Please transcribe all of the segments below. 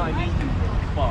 Because you might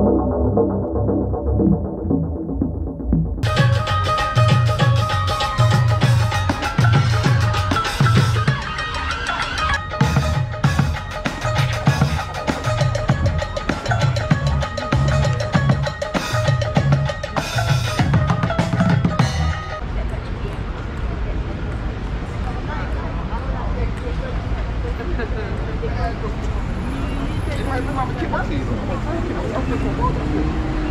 have to keep our season.